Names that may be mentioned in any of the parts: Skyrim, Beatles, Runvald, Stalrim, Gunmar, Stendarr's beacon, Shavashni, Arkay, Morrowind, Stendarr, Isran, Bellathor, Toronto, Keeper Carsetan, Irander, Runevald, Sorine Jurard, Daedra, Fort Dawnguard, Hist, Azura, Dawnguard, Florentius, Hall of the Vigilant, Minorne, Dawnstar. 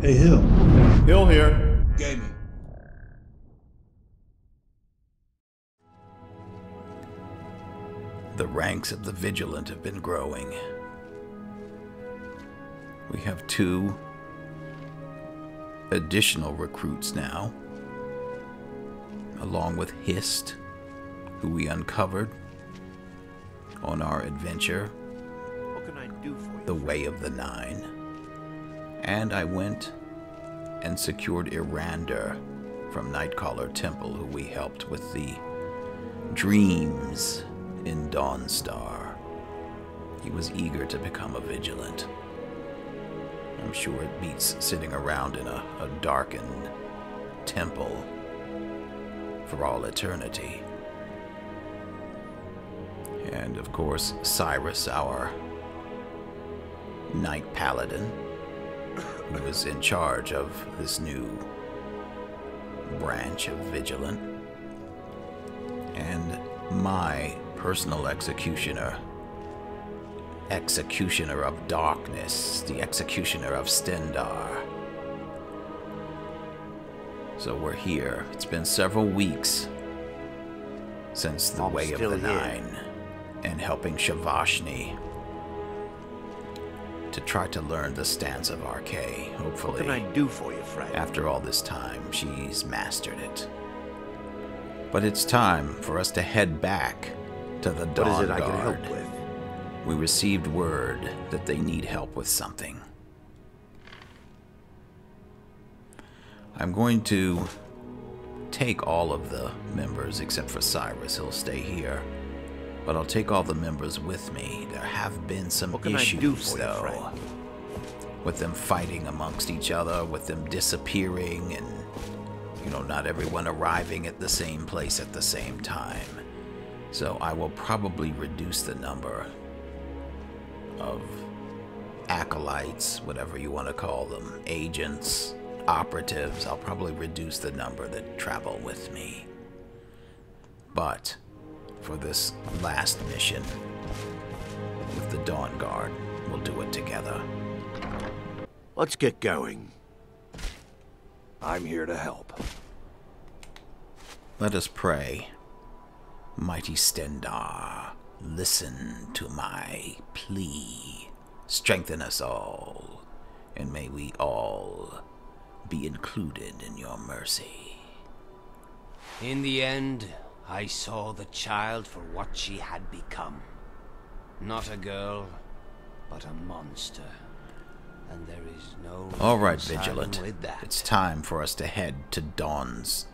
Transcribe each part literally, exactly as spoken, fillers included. Hey, Hill. Hill here. Gaming. The ranks of the Vigilant have been growing. We have two additional recruits now, along with Hist, who we uncovered on our adventure, what can I do for you? The Way of the Nine. And I went and secured Irander from Nightcaller Temple, who we helped with the dreams in Dawnstar. He was eager to become a Vigilant. I'm sure it beats sitting around in a, a darkened temple for all eternity. And of course, Cyrus, our Night Paladin, who was in charge of this new branch of Vigilant, and my personal executioner, Executioner of Darkness, the Executioner of Stendarr. So we're here. It's been several weeks since the I'm Way of the here. Nine, and helping Shavashni to try to learn the stance of Arkay. Hopefully, what can I do for you, friend? After all this time, she's mastered it. But it's time for us to head back to the Dawnguard. What is it I can help with? We received word that they need help with something. I'm going to take all of the members, except for Cyrus. He'll stay here. But I'll take all the members with me. There have been some issues, though, with them fighting amongst each other, with them disappearing, and, you know, not everyone arriving at the same place at the same time. So I will probably reduce the number of acolytes, whatever you want to call them, agents, operatives. I'll probably reduce the number that travel with me. But for this last mission with the Dawnguard, we'll do it together. Let's get going. I'm here to help. Let us pray. Mighty Stendarr, listen to my plea. Strengthen us all, and may we all be included in your mercy. In the end, I saw the child for what she had become. Not a girl, but a monster. And there is no... All right, Vigilant. With that. It's time for us to head to Dawn's...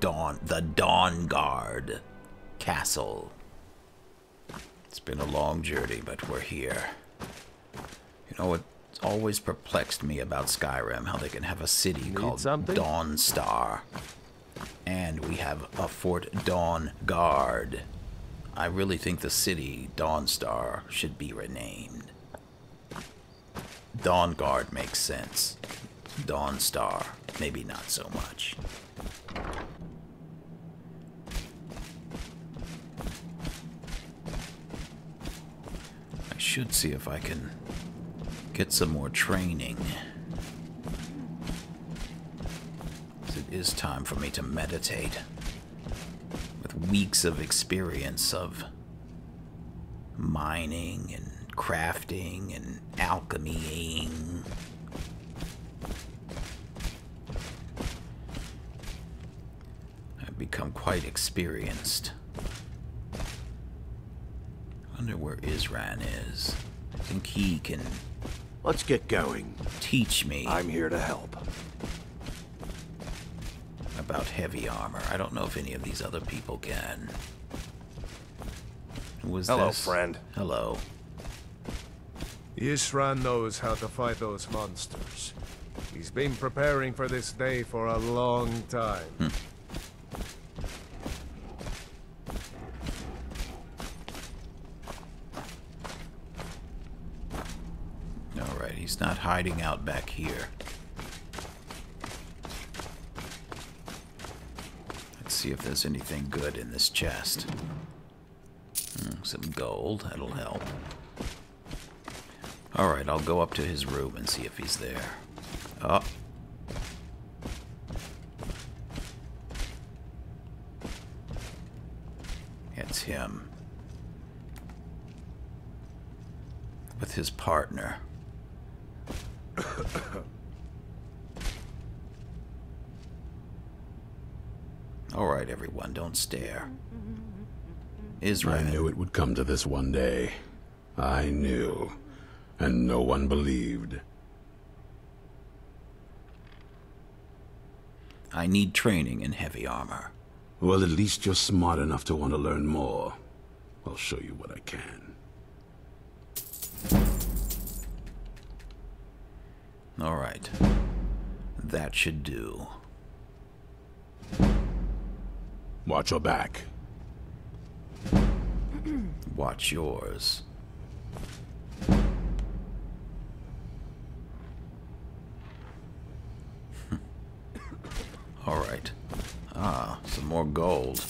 Dawn... the Dawnguard Castle. It's been a long journey, but we're here. You know, it's always perplexed me about Skyrim, how they can have a city Need called something? Dawnstar. And we have a Fort Dawnguard. I really think the city, Dawnstar, should be renamed. Dawnguard makes sense. Dawnstar, maybe not so much. I should see if I can get some more training. It is time for me to meditate. With weeks of experience of mining and crafting and alchemying, I've become quite experienced. I wonder where Isran is. I think he can. Let's get going. Teach me. I'm here to help. About heavy armor. I don't know if any of these other people can. Who was Hello, this? friend. Hello. Isran knows how to fight those monsters. He's been preparing for this day for a long time. Hmm. All right, he's not hiding out back here. See if there's anything good in this chest. Mm, some gold, that'll help. Alright, I'll go up to his room and see if he's there. Oh. It's him. With his partner. All right, everyone, don't stare. Isran. I knew it would come to this one day. I knew. And no one believed. I need training in heavy armor. Well, at least you're smart enough to want to learn more. I'll show you what I can. All right. That should do. Watch your back. Watch yours. All right. Ah, some more gold.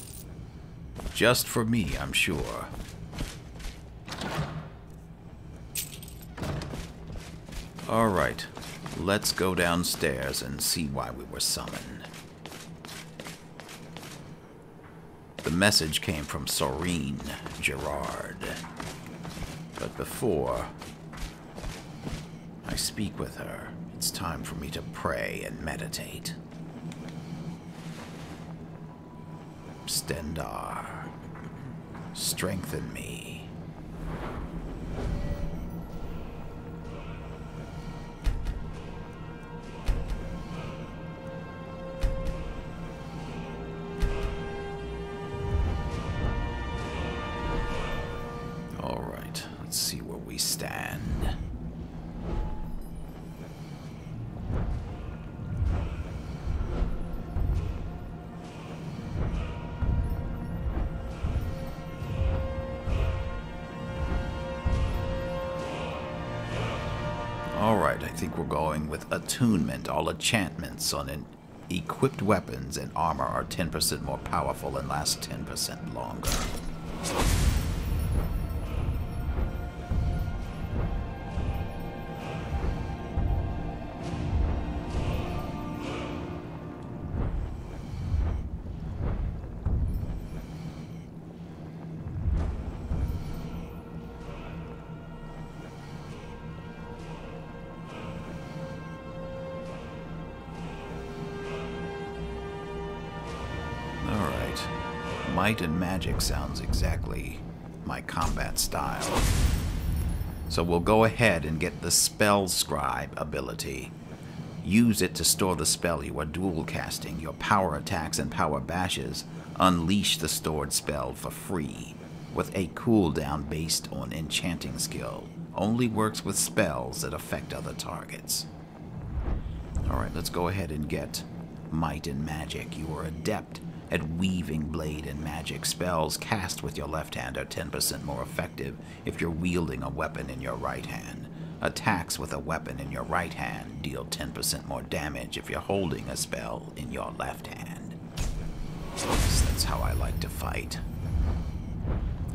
Just for me, I'm sure. All right. Let's go downstairs and see why we were summoned. The message came from Sorine Jurard. But before I speak with her, it's time for me to pray and meditate. Stendarr, strengthen me. All right, let's see where we stand. I think we're going with attunement. All enchantments on an equipped weapons and armor are ten percent more powerful and last ten percent longer. Might and magic sounds exactly my combat style. So we'll go ahead and get the Spell Scribe ability. Use it to store the spell you are dual casting. Your power attacks and power bashes unleash the stored spell for free with a cooldown based on enchanting skill. Only works with spells that affect other targets. Alright, let's go ahead and get Might and Magic. You are adept at weaving blade and magic. Spells cast with your left hand are ten percent more effective if you're wielding a weapon in your right hand. Attacks with a weapon in your right hand deal ten percent more damage if you're holding a spell in your left hand. So that's how I like to fight.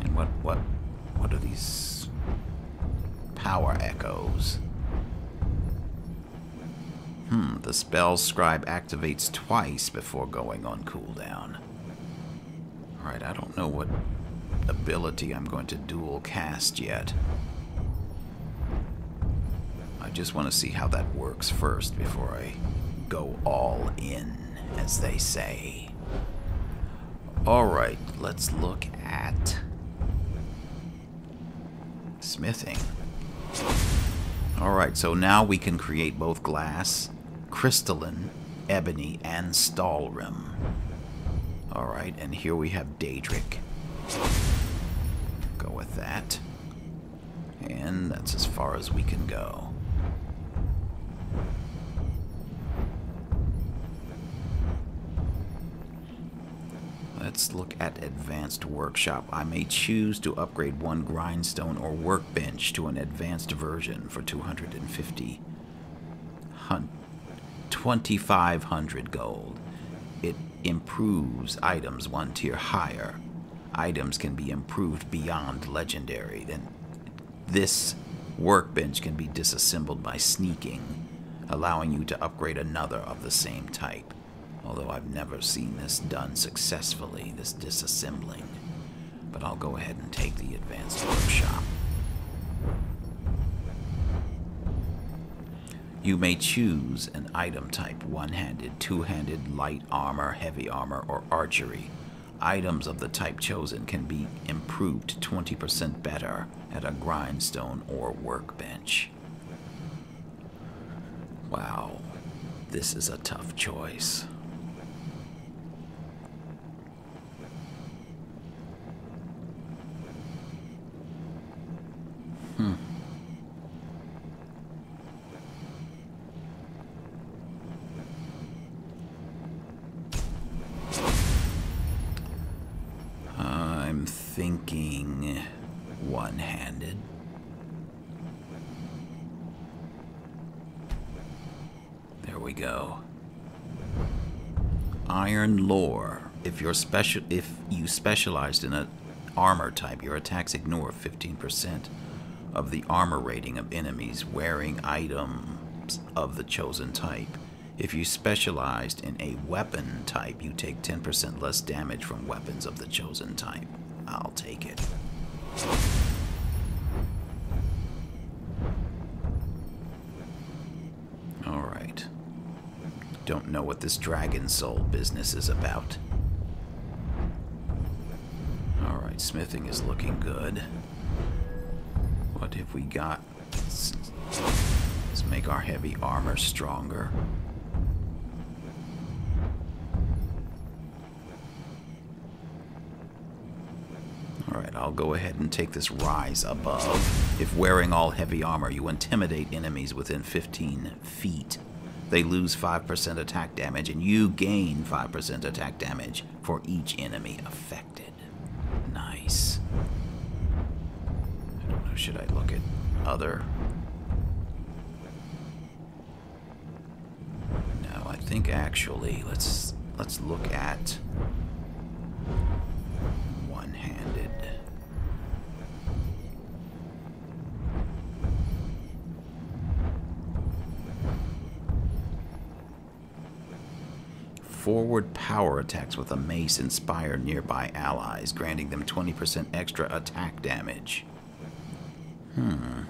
And what, what, what are these power echoes? Hmm, the Spell Scribe activates twice before going on cooldown. Alright, I don't know what ability I'm going to dual cast yet. I just want to see how that works first before I go all in, as they say. Alright, let's look at smithing. Alright, so now we can create both glass, crystalline, ebony, and stalrim. Alright, and here we have Daedric. Go with that. And that's as far as we can go. Let's look at Advanced Workshop. I may choose to upgrade one grindstone or workbench to an advanced version for two hundred fifty... twenty-five hundred gold. It improves items one tier higher. Items can be improved beyond legendary. Then this workbench can be disassembled by sneaking. allowing you to upgrade another of the same type. Although I've never seen this done successfully, this disassembling. But I'll go ahead and take the advanced workshop. You may choose an item type, one-handed, two-handed, light armor, heavy armor, or archery. Items of the type chosen can be improved twenty percent better at a grindstone or workbench. Wow, this is a tough choice. Hmm. I'm thinking one-handed. There we go. Iron lore. If you're special, if you specialized in an armor type, your attacks ignore fifteen percent of the armor rating of enemies wearing items of the chosen type. If you specialized in a weapon type, you take ten percent less damage from weapons of the chosen type. I'll take it. Alright. Don't know what this dragon soul business is about. Alright, smithing is looking good. What have we got? Let's, let's make our heavy armor stronger. Alright, I'll go ahead and take this rise above. If wearing all heavy armor, you intimidate enemies within fifteen feet. They lose five percent attack damage, and you gain five percent attack damage for each enemy affected. Nice. I don't know, should I look at other? No, I think actually, let's, let's look at... forward power attacks with a mace inspire nearby allies, granting them twenty percent extra attack damage. Hmm.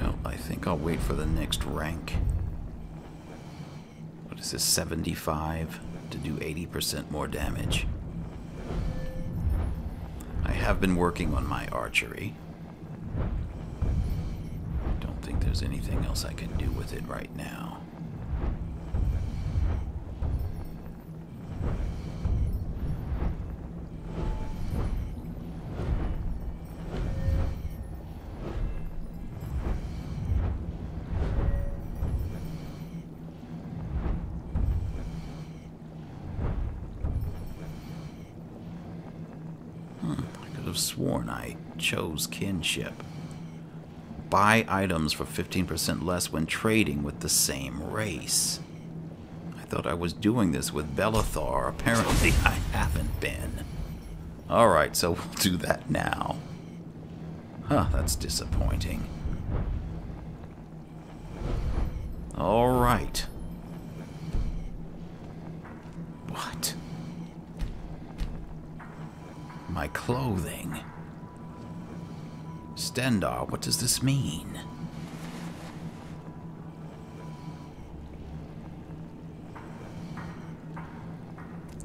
Well, I think I'll wait for the next rank. What is this, seventy-five to do eighty percent more damage? I have been working on my archery. Don't think there's anything else I can do with it right now. Sworn I chose kinship. Buy items for fifteen percent less when trading with the same race. I thought I was doing this with Bellathor. Apparently I haven't been. Alright, so we'll do that now. Huh, that's disappointing. Alright. What? My clothing. Stendarr, what does this mean?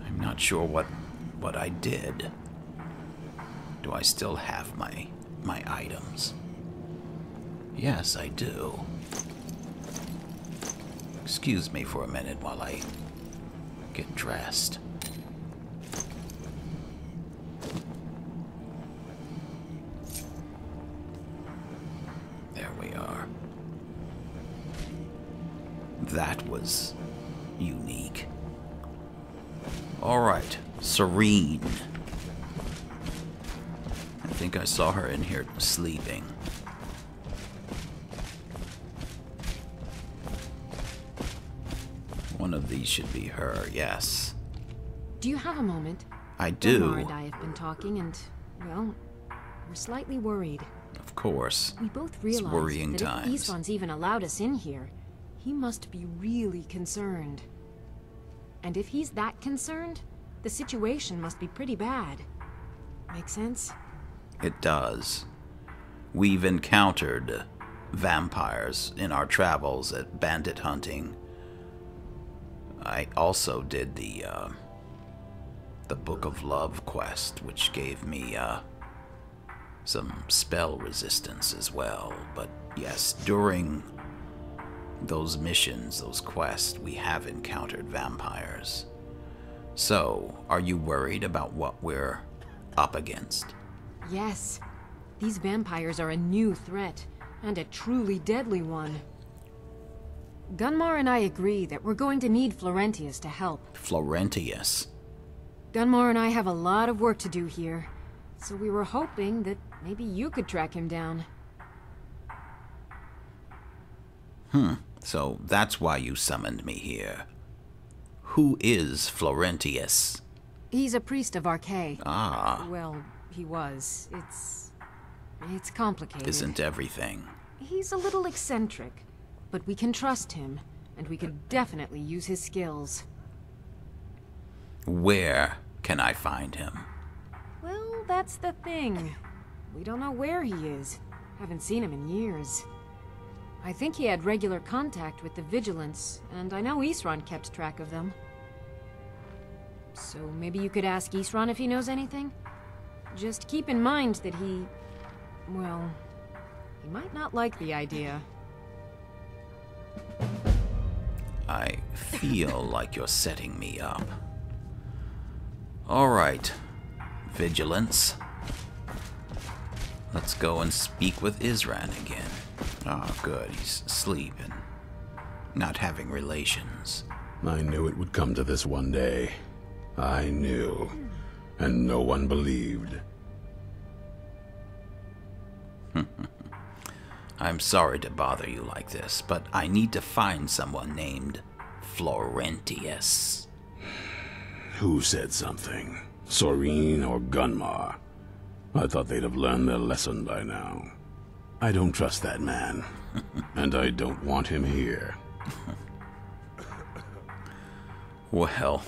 I'm not sure what what I did. Do I still have my my items? Yes, I do. Excuse me for a minute while I get dressed. That was unique. All right, Sorine. I think I saw her in here sleeping. One of these should be her, yes. Do you have a moment? I do. Gunmar and I have been talking and, well, we're slightly worried. Of course. We both realize it's worrying that times. If Isran's even allowed us in here, he must be really concerned. And if he's that concerned, the situation must be pretty bad. Make sense? It does. We've encountered vampires in our travels at bandit hunting. I also did the, uh, the Book of Love quest, which gave me, uh, some spell resistance as well. But yes, during those missions, those quests, we have encountered vampires. So, are you worried about what we're up against? Yes. These vampires are a new threat, and a truly deadly one. Gunmar and I agree that we're going to need Florentius to help. Florentius? Gunmar and I have a lot of work to do here, so we were hoping that maybe you could track him down. Hmm, so that's why you summoned me here. Who is Florentius? He's a priest of Arkay. Ah. Well, he was. It's... it's complicated. Isn't everything. He's a little eccentric, but we can trust him, and we could definitely use his skills. Where can I find him? Well, that's the thing. We don't know where he is. Haven't seen him in years. I think he had regular contact with the Vigilants, and I know Isran kept track of them. So maybe you could ask Isran if he knows anything? Just keep in mind that he... well, he might not like the idea. I feel like you're setting me up. Alright, Vigilance. Let's go and speak with Isran again. Ah, oh, good. He's asleep and not having relations. I knew it would come to this one day. I knew. And no one believed. I'm sorry to bother you like this, but I need to find someone named Florentius. Who said something? Sorine or Gunmar? I thought they'd have learned their lesson by now. I don't trust that man, and I don't want him here. Well,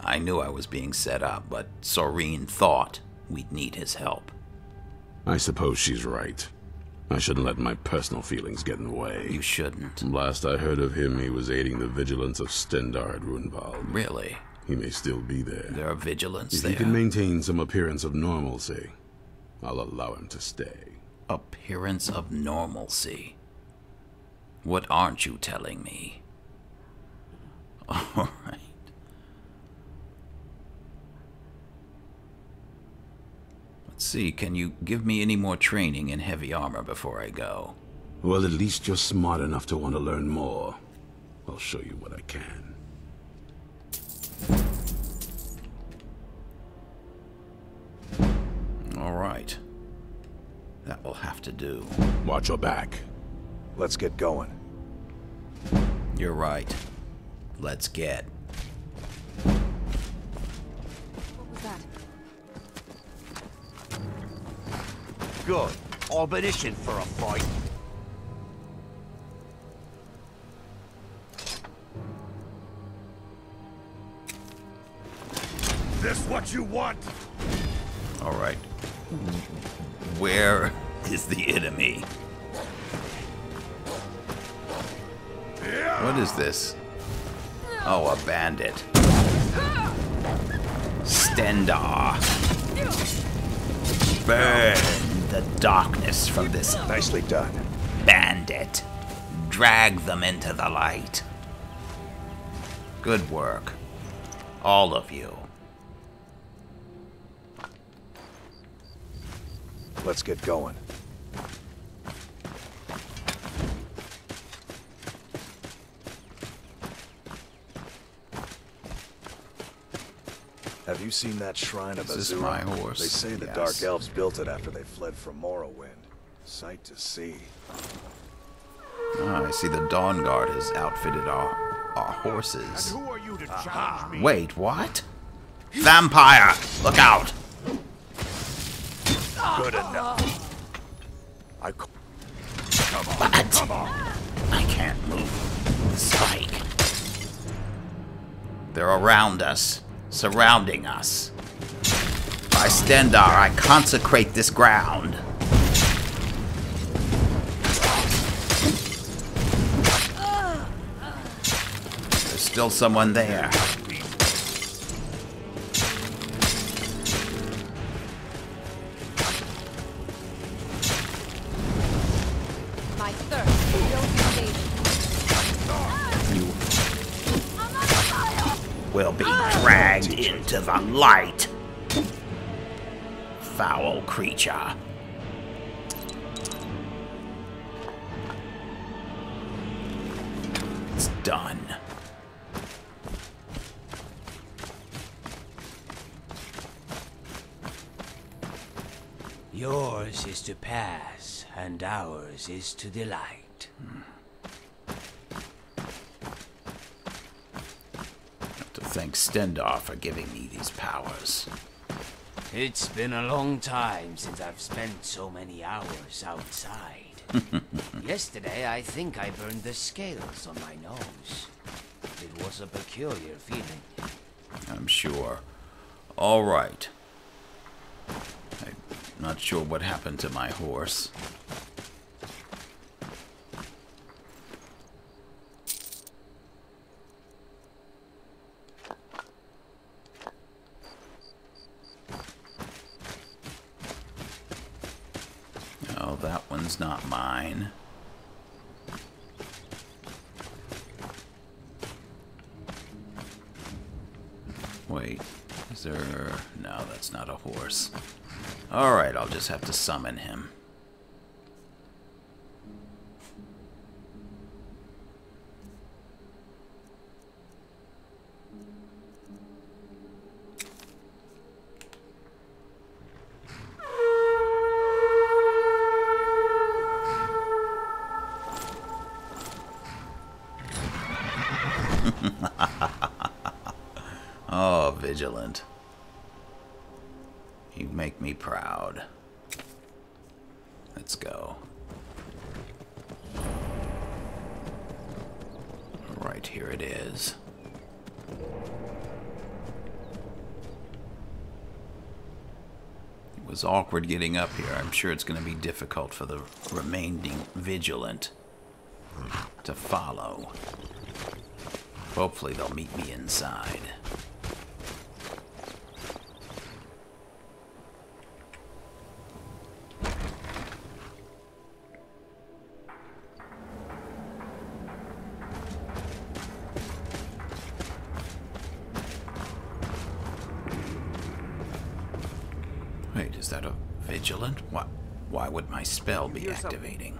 I knew I was being set up, but Sorine thought we'd need his help. I suppose she's right. I shouldn't let my personal feelings get in the way. You shouldn't. Last I heard of him, he was aiding the Vigilants of Stendarr at Runvald. Really? He may still be there. There are Vigilants if there. If he can maintain some appearance of normalcy, I'll allow him to stay. Appearance of normalcy? What aren't you telling me? All right. Let's see, can you give me any more training in heavy armor before I go? Well, at least you're smart enough to want to learn more. I'll show you what I can. All right. That will have to do. Watch your back. Let's get going. You're right. Let's get. What was that? Good. I've been itching for a fight. This what you want? All right. Where is the enemy? What is this? Oh, a bandit. Stendarr. Burn the darkness from this. Nicely done. Bandit. Drag them into the light. Good work. All of you. Let's get going. Have you seen that shrine of Azura? This is my horse. They say the yes. Dark Elves built it after they fled from Morrowind. Sight to see. Ah, I see the Dawnguard has outfitted our, our horses. And who are you to challenge me? Wait, what? Vampire! Look out! Good enough. I come on, but come on. I can't move. Psych. They're around us, surrounding us. By Stendarr, I consecrate this ground. There's still someone there. To the light, foul creature. It's done. Yours is to pass, and ours is to delight. Hmm. Thank Stendarr for giving me these powers. It's been a long time since I've spent so many hours outside. Yesterday, I think I burned the scales on my nose. It was a peculiar feeling. I'm sure. All right. I'm not sure what happened to my horse. It's not mine. Wait, is there... No, that's not a horse. Alright, I'll just have to summon him. Vigilant. You make me proud. Let's go. Right, here it is. It was awkward getting up here. I'm sure it's going to be difficult for the remaining Vigilant to follow. Hopefully they'll meet me inside. Is that a Vigilant? Why, why would my spell be activating?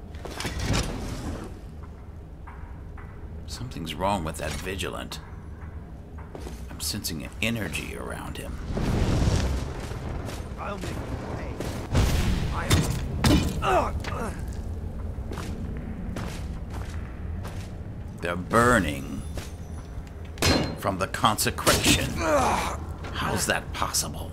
Something's wrong with that Vigilant. I'm sensing an energy around him. I'll make you pay. I'll... They're burning from the consecration. How's that possible?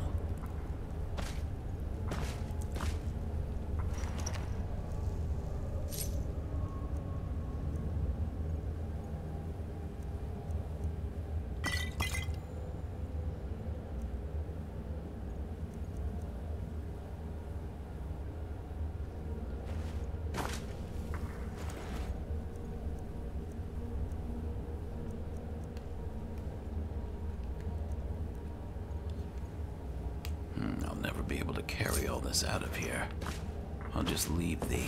Be able to carry all this out of here. I'll just leave the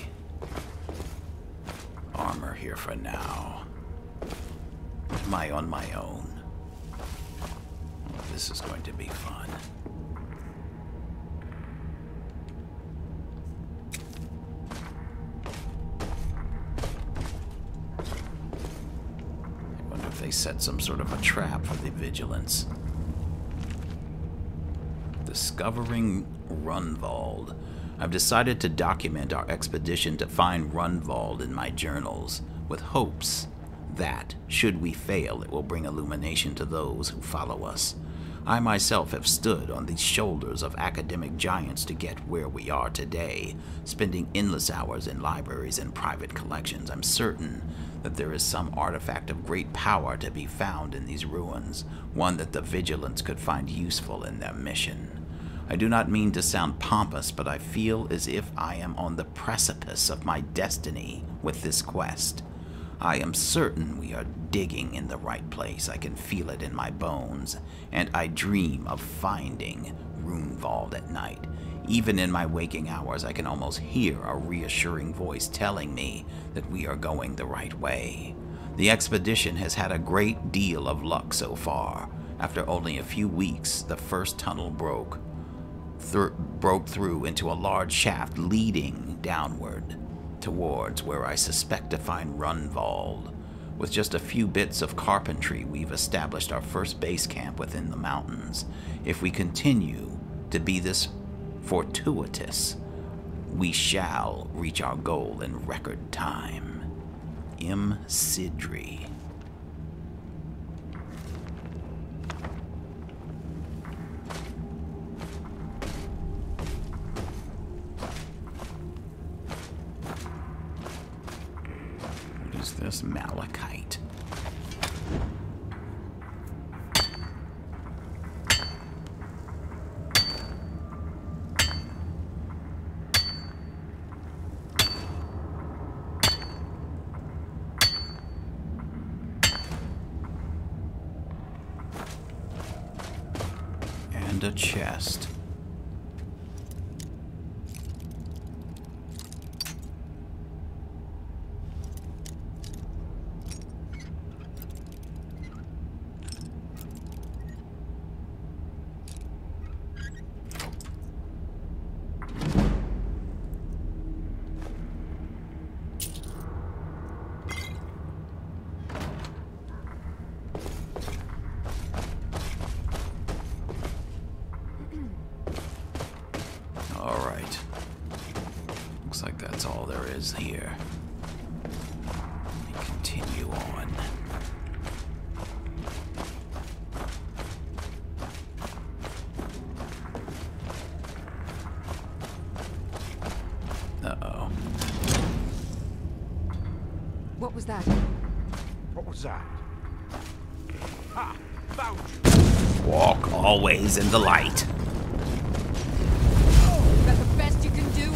armor here for now. Am I on my own? This is going to be fun. I wonder if they set some sort of a trap for the Vigilance. Discovering Runvald. I've decided to document our expedition to find Runvald in my journals, with hopes that, should we fail, it will bring illumination to those who follow us. I myself have stood on the shoulders of academic giants to get where we are today. Spending endless hours in libraries and private collections, I'm certain that there is some artifact of great power to be found in these ruins, one that the Vigilants could find useful in their mission. I do not mean to sound pompous, but I feel as if I am on the precipice of my destiny with this quest. I am certain we are digging in the right place. I can feel it in my bones, and I dream of finding Runevald at night. Even in my waking hours, I can almost hear a reassuring voice telling me that we are going the right way. The expedition has had a great deal of luck so far. After only a few weeks, the first tunnel broke. Th- broke through into a large shaft leading downward towards where I suspect to find Runvald. With just a few bits of carpentry, we've established our first base camp within the mountains. If we continue to be this fortuitous, we shall reach our goal in record time. M. Sidri. This malachite. And a chest. What was that? What was that? Ha! Found you! Walk always in the light. Oh, is that the best you can do?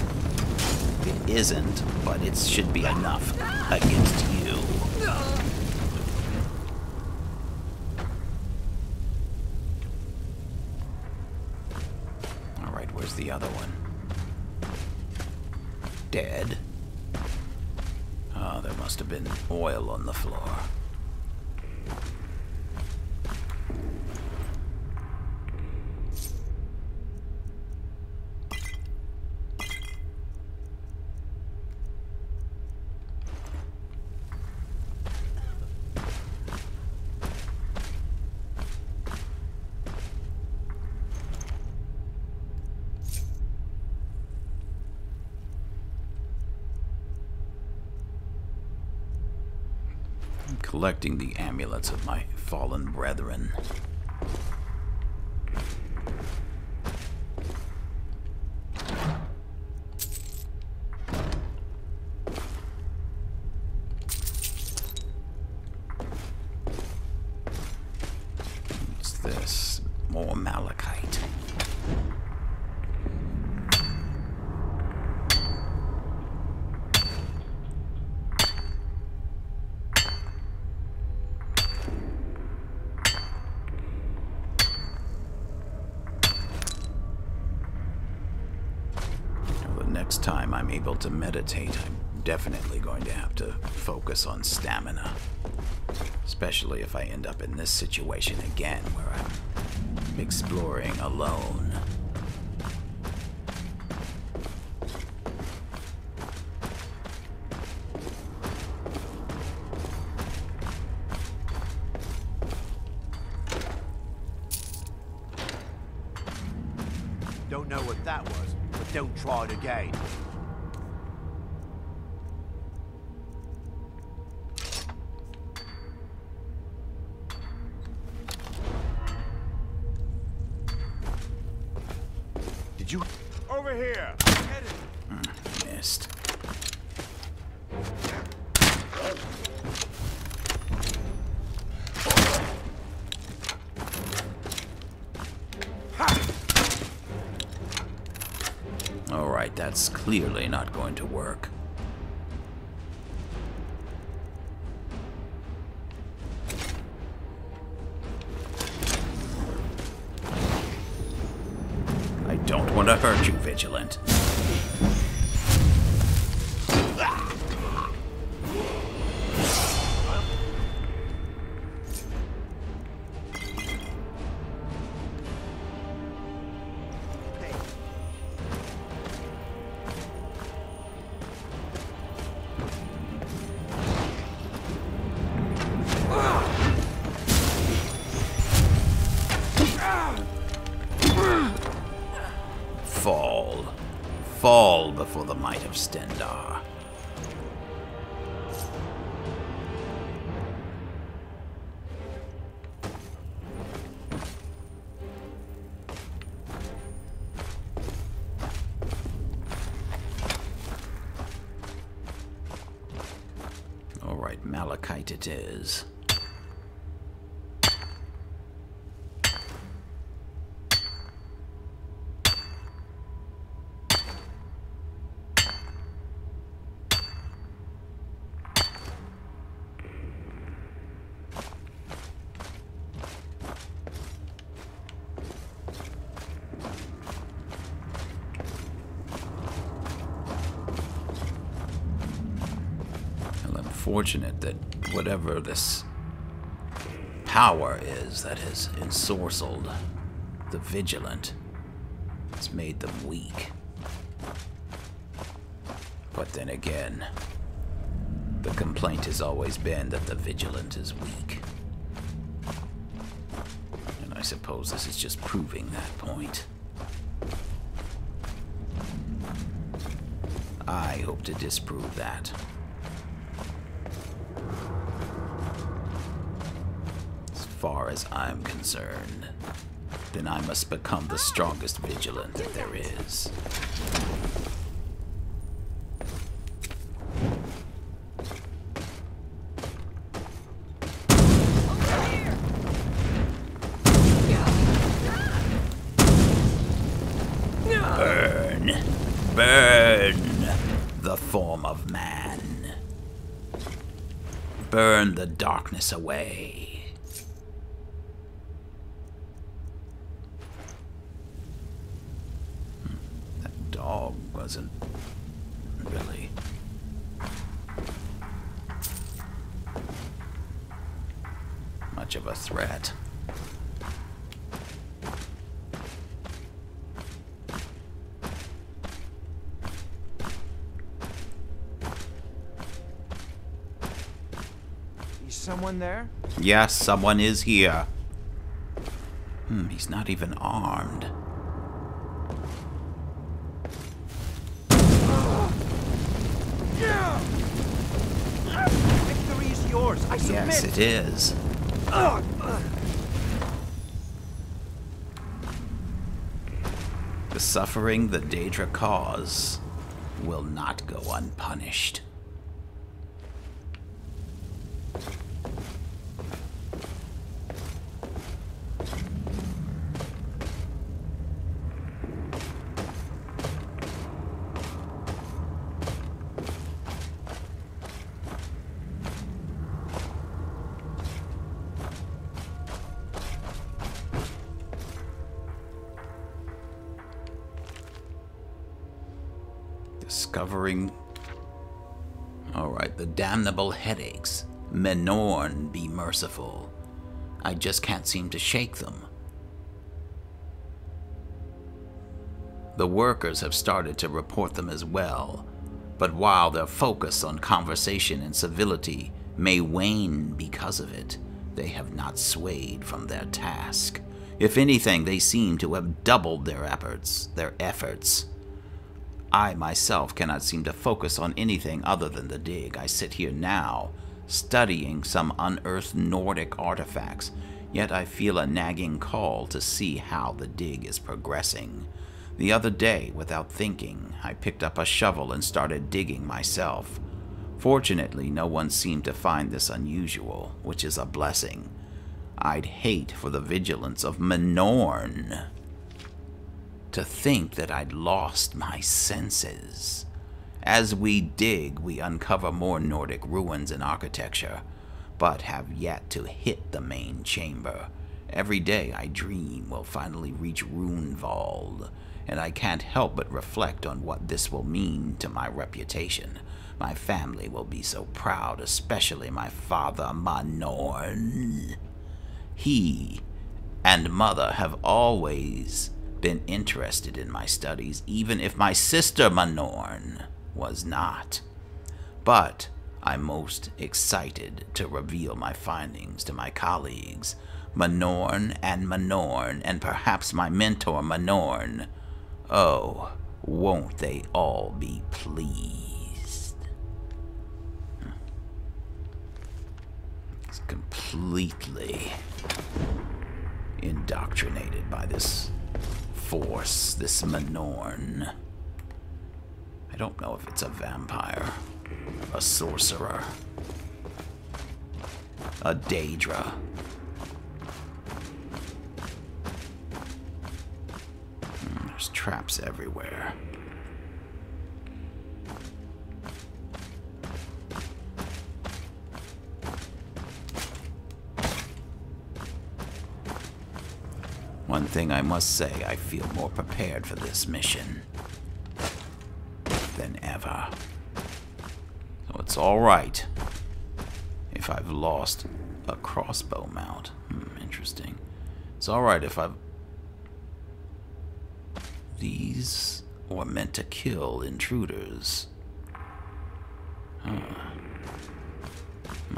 It isn't, but it should be enough against you. All right, where's the other one? Dead. Must have been oil on the floor. Collecting the amulets of my fallen brethren. What's this? More malachite. Able to meditate, I'm definitely going to have to focus on stamina, especially if I end up in this situation again where I'm exploring alone. Don't know what that was, but don't try it again. Did you? Over here. Uh, missed. All right, that's clearly not going to work. I don't want to hurt you, Vigilant. Before the might of Stendarr. All right, malachite it is. Fortunate that whatever this power is that has ensorcelled the Vigilant, it's made them weak. But then again, the complaint has always been that the Vigilant is weak. And I suppose this is just proving that point. I hope to disprove that. Far as I'm concerned, then I must become the strongest Vigilant that there is. Burn! Burn the form of man. Burn the darkness away. Wasn't really. Much of a threat. Is someone there? Yes, someone is here. Hmm, he's not even armed. Yes, it is. Ugh. The suffering the Daedra cause will not go unpunished. Discovering... Alright, the damnable headaches. Minorne, be merciful. I just can't seem to shake them. The workers have started to report them as well, but while their focus on conversation and civility may wane because of it, they have not swayed from their task. If anything, they seem to have doubled their efforts, their efforts. I myself cannot seem to focus on anything other than the dig. I sit here now, studying some unearthed Nordic artifacts, yet I feel a nagging call to see how the dig is progressing. The other day, without thinking, I picked up a shovel and started digging myself. Fortunately, no one seemed to find this unusual, which is a blessing. I'd hate for the vigilance of Minorne to think that I'd lost my senses. As we dig, we uncover more Nordic ruins and architecture, but have yet to hit the main chamber. Every day I dream we'll finally reach Runvald, and I can't help but reflect on what this will mean to my reputation. My family will be so proud, especially my father, Minorne. He and mother have always been interested in my studies, even if my sister, Minorne, was not. But I'm most excited to reveal my findings to my colleagues, Minorne and Minorne, and perhaps my mentor, Minorne. Oh, won't they all be pleased? It's completely indoctrinated by this force, this Minorne. I don't know if it's a vampire, a sorcerer, a Daedra. There's traps everywhere. One thing I must say, I feel more prepared for this mission than ever. So it's all right if I've lost a crossbow mount. Hmm, interesting. It's all right if I've... These were meant to kill intruders. Huh.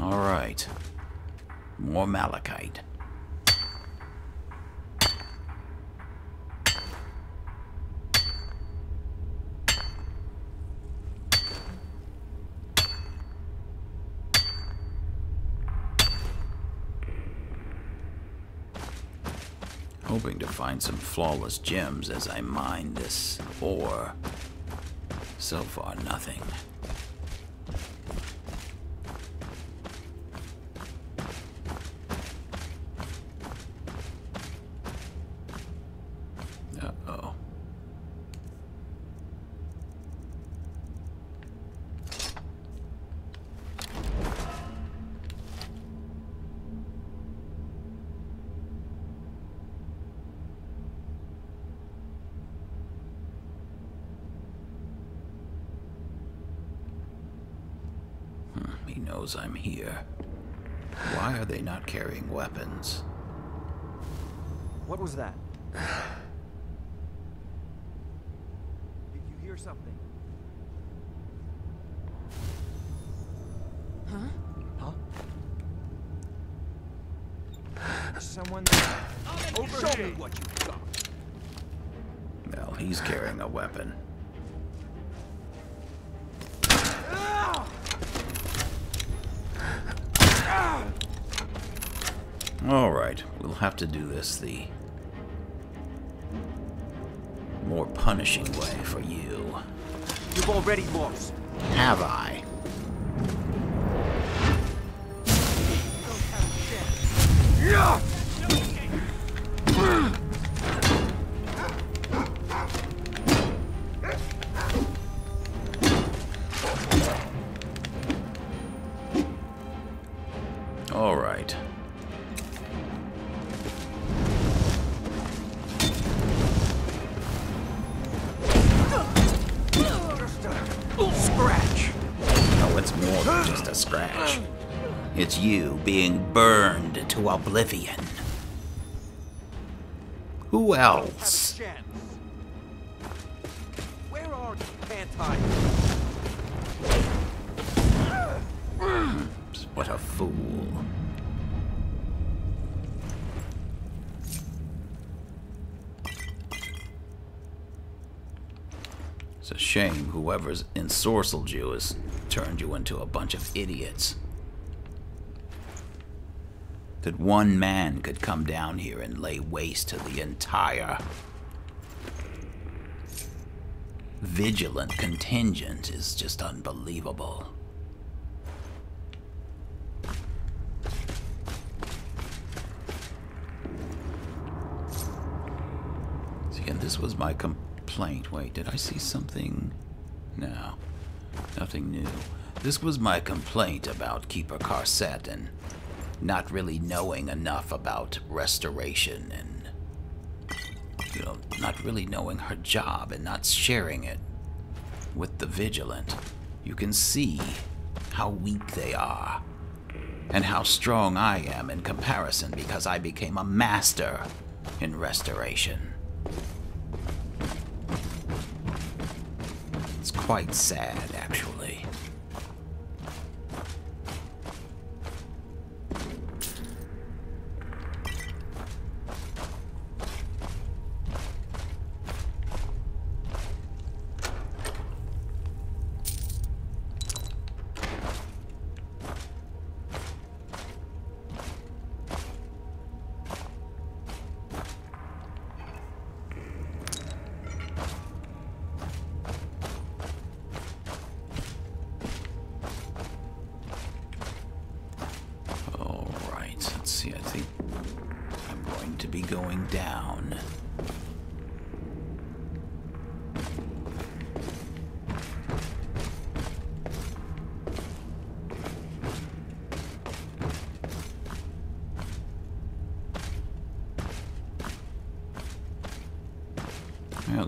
All right. More malachite. Hoping to find some flawless gems as I mine this ore. So far, nothing. Uh-oh. I'm here. Why are they not carrying weapons? What was that? Did you hear something? Huh? Huh? Someone over here. Show me what you got. Well, he's carrying a weapon. Alright, we'll have to do this the more punishing way for you. You've already lost. Have I? Alright. Scratch. It's you being burned to oblivion. Who else? Where are you? Can't hide. What a fool. It's a shame whoever's ensorcelled you is turned you into a bunch of idiots. That one man could come down here and lay waste to the entire Vigilant contingent is just unbelievable. So again, this was my complaint. Wait, did I see something? No, nothing new. This was my complaint about Keeper Carsetan not really knowing enough about restoration and, you know, not really knowing her job and not sharing it with the Vigilant. You can see how weak they are and how strong I am in comparison because I became a master in restoration. It's quite sad, actually.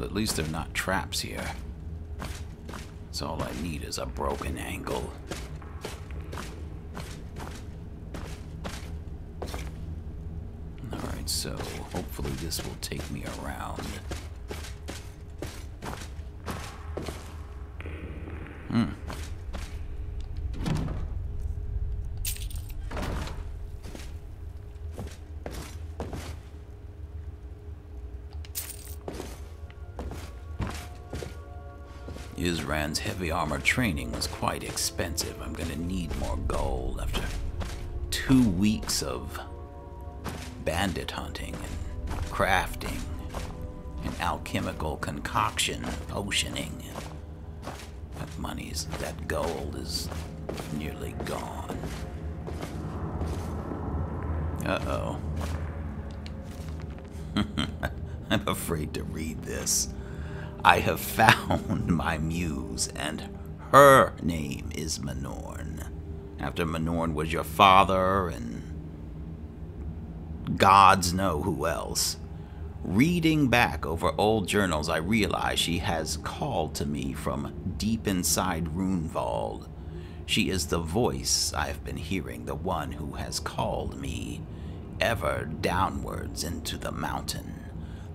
At least they're not traps here. So all I need is a broken ankle. Alright, so hopefully this will take me around. Hmm. Isran's heavy armor training was quite expensive. I'm gonna need more gold after two weeks of bandit hunting and crafting and alchemical concoction, potioning. That money's, that gold is nearly gone. Uh-oh. I'm afraid to read this. I have found my muse, and her name is Minorne. After Minorne was your father, and gods know who else. Reading back over old journals, I realize she has called to me from deep inside Runevald. She is the voice I have been hearing, the one who has called me ever downwards into the mountain.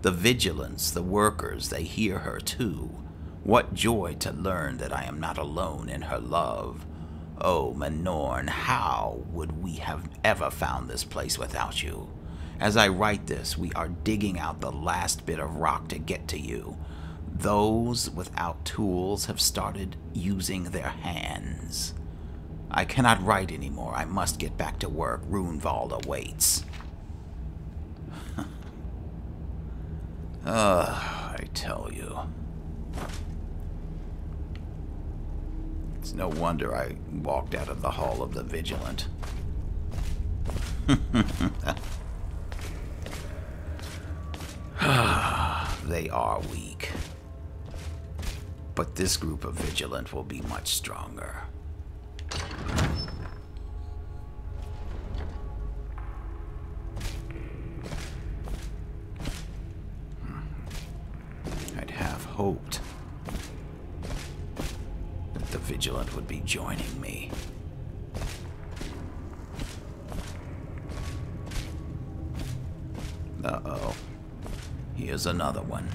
The vigilance, the workers, they hear her too. What joy to learn that I am not alone in her love. Oh, Minorne, how would we have ever found this place without you? As I write this, we are digging out the last bit of rock to get to you. Those without tools have started using their hands. I cannot write anymore. I must get back to work. Runevald awaits. Ugh, I tell you. It's no wonder I walked out of the Hall of the Vigilant. They are weak. But this group of Vigilant will be much stronger. Hoped that the Vigilant would be joining me. Uh-oh. Here's another one.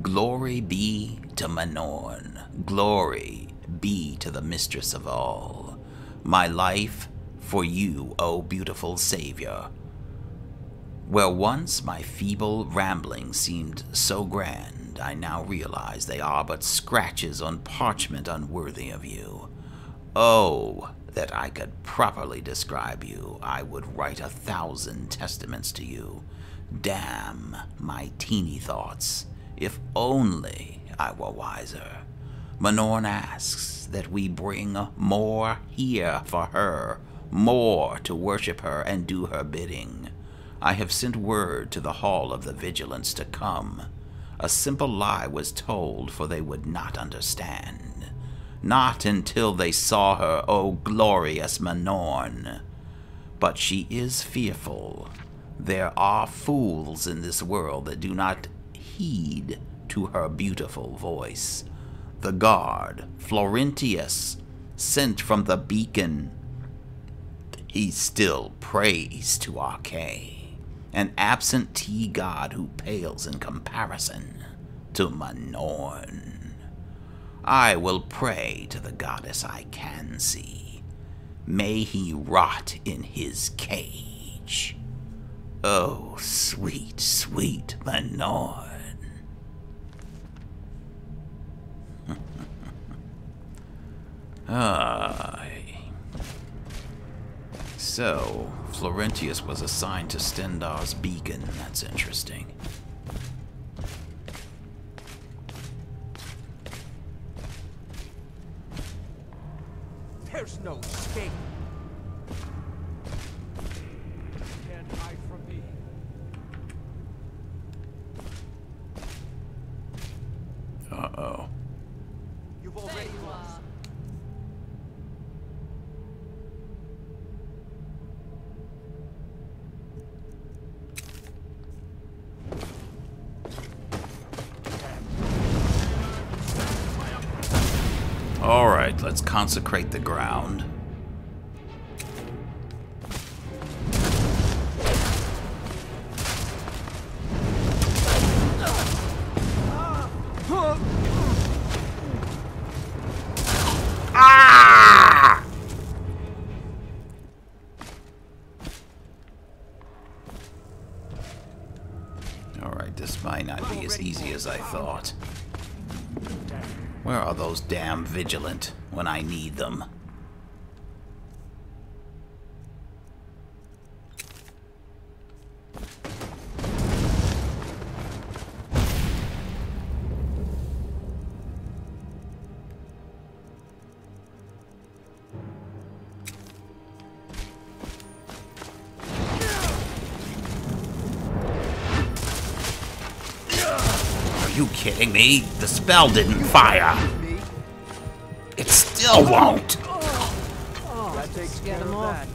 Glory be to Minorne. Glory be to the mistress of all. My life for you, O beautiful Savior. Where once my feeble ramblings seemed so grand, I now realize they are but scratches on parchment unworthy of you. Oh, that I could properly describe you. I would write a thousand testaments to you, Damn my teeny thoughts. If only I were wiser. Minorne asks that we bring more here for her, more to worship her and do her bidding. I have sent word to the Hall of the Vigilants to come. A simple lie was told, for they would not understand. Not until they saw her, O glorious Minorne. But she is fearful. There are fools in this world that do not heed to her beautiful voice. The guard, Florentius, sent from the beacon. He still prays to Arkay, an absentee god who pales in comparison to Minorne. I will pray to the goddess I can see. May he rot in his cage. Oh, sweet, sweet Minorne. Ah. So, Florentius was assigned to Stendarr's beacon. That's interesting. There's no escape. You can't hide from me. Uh-oh. You've already lost. Alright, let's consecrate the ground. Ah! Alright, this might not be as easy as I thought. Where are those damn vigilant when I need them? Kidding me? The spell didn't fire. It still won't. That takes care of that.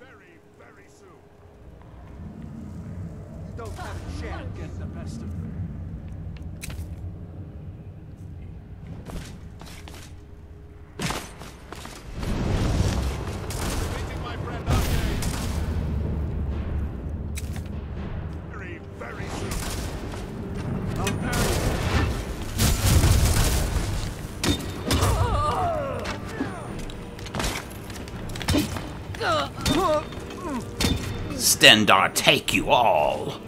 Very, very soon. You don't have a chance to get the best of me. Stendarr, take you all!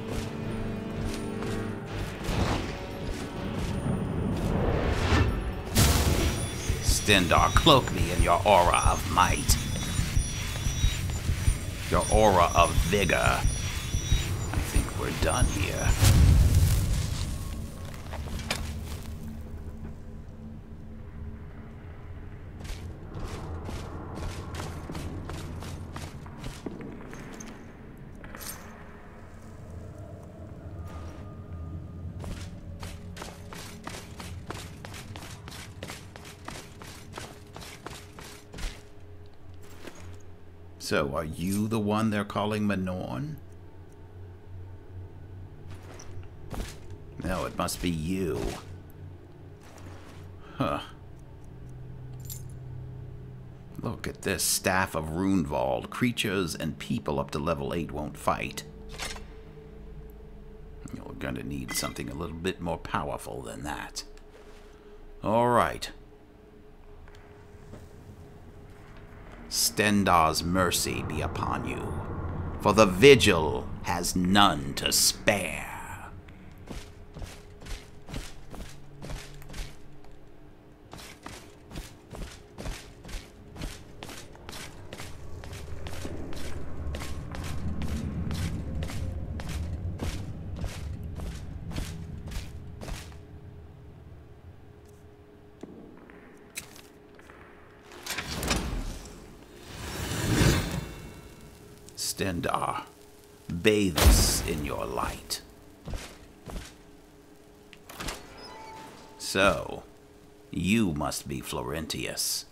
Stendarr, cloak me in your aura of might. Your aura of vigor. I think we're done here. So, are you the one they're calling Minorne? No, it must be you. Huh. Look at this. Staff of Runevald. Creatures and people up to level eight won't fight. You're gonna need something a little bit more powerful than that. Alright. Stendarr's mercy be upon you, for the vigil has none to spare. Stendarr, bathe us in your light. So, you must be Florentius,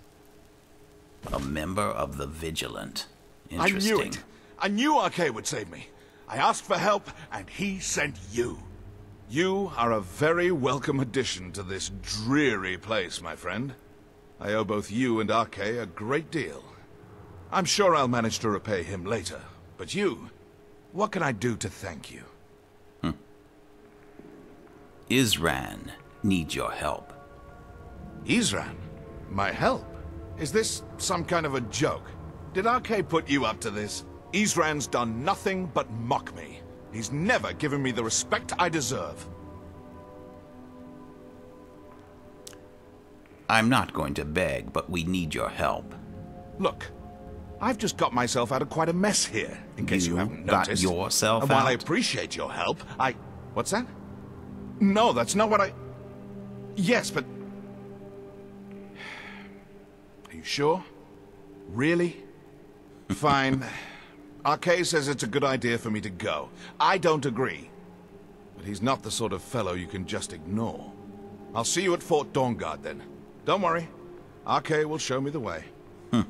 a member of the Vigilant. Interesting. I knew it. I knew Arkay would save me. I asked for help, and he sent you. You are a very welcome addition to this dreary place, my friend. I owe both you and Arkay a great deal. I'm sure I'll manage to repay him later. But you, what can I do to thank you? Hmm. Isran needs your help. Isran? My help? Is this some kind of a joke? Did Arkay put you up to this? Isran's done nothing but mock me. He's never given me the respect I deserve. I'm not going to beg, but we need your help. Look, I've just got myself out of quite a mess here, in case you, you haven't noticed. You got yourself out? And while I appreciate your help, I... What's that? No, that's not what I... Yes, but... Are you sure? Really? Fine. Arkay says it's a good idea for me to go. I don't agree. But he's not the sort of fellow you can just ignore. I'll see you at Fort Dawnguard then. Don't worry. Arkay will show me the way. Hmm.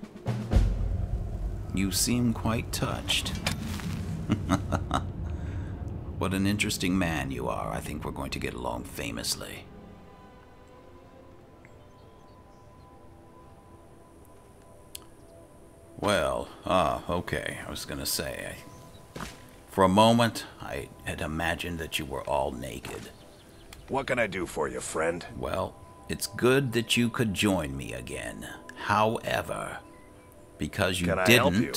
You seem quite touched. What an interesting man you are. I think we're going to get along famously. Well, ah, uh, okay. I was going to say, I, for a moment, I had imagined that you were all naked. What can I do for you, friend? Well, it's good that you could join me again. However, because you can didn't, I help you?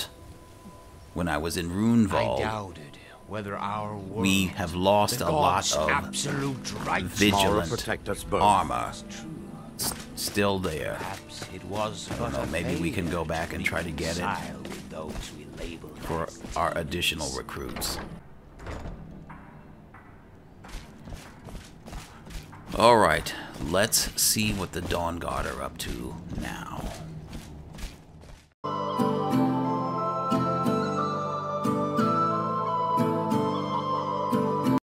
When I was in Runevald, I doubted whether our world, we have lost a lot of absolute right vigilant protect us both. Armor. S still there. Perhaps it was, I don't know, maybe we can go back and try to get it for our additional recruits. Alright, let's see what the Dawnguard are up to now.